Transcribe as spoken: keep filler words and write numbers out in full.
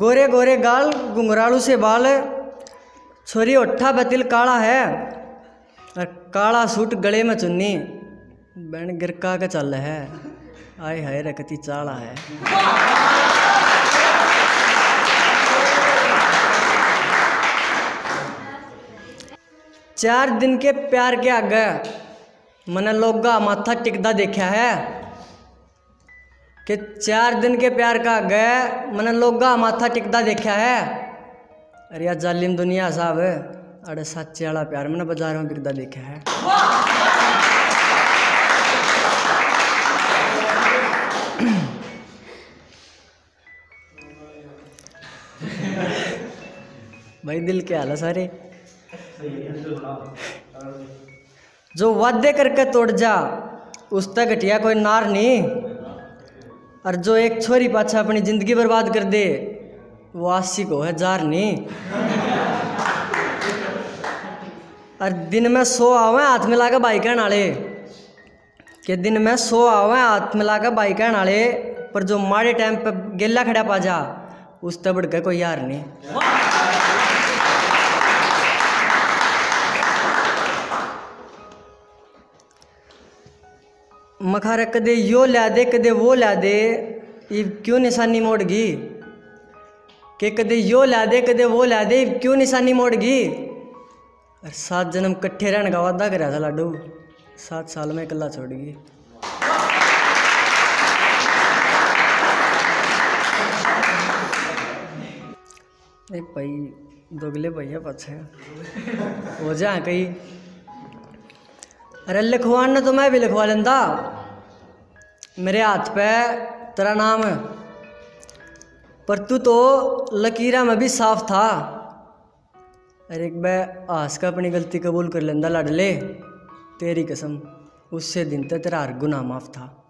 गोरे गोरे गाल घुंघरालू से बाल, छोरी ओठा बतिल काला है और काला सूट गले में चुन्नी, बैन गिरका के चल है आए हाय रकती चाला है। चार दिन के प्यार के आगे मने लोगा माथा टिकदा देखा है, कि चार दिन के प्यार का गए मने लोगा माथा टिकदा देखा है। अरे यार जालिम दुनिया साहब, अरे सच्चे वाला प्यार मैंने बाजारों में टिकदा देखा है। भाई दिल क्या हाल है सारे। जो वादे करके तोड़ जा उसका घटिया कोई नार नहीं, और जो एक छोरी पाछा अपनी जिंदगी बर्बाद कर दे वो आशिक हो है जार नहीं। और दिन में सो आवे हाथ मिला के बाइक नाले, के दिन में सो आवे हाथ मिला के बाइक नाले, पर जो माड़े टाइम पे गेला खड़ा पा जा उस तबड़ के कोई यार नहीं। मखारे कदे यो ला दे कदे वो ला दे, ये क्यों निशानी मोड़गी, के कदे यो ला दे कदे वो ला दे क्यों निशानी मोड़गी। और सात जन्म कट्ठे रहने का वादा कराया था लाडू, सात साल में इकला छोड़गी। एक भाई दोगले भैया पाछे हो जाए कहीं, अरे लिखवाना तो मैं भी लिखवा लेता, मेरे हाथ पे तेरा नाम, पर तू तो लकीरा में भी साफ था। अरे एक मैं आज का अपनी गलती कबूल कर लेता लाडले, तेरी कसम उससे दिन तक तेरा हर गुनाह माफ था।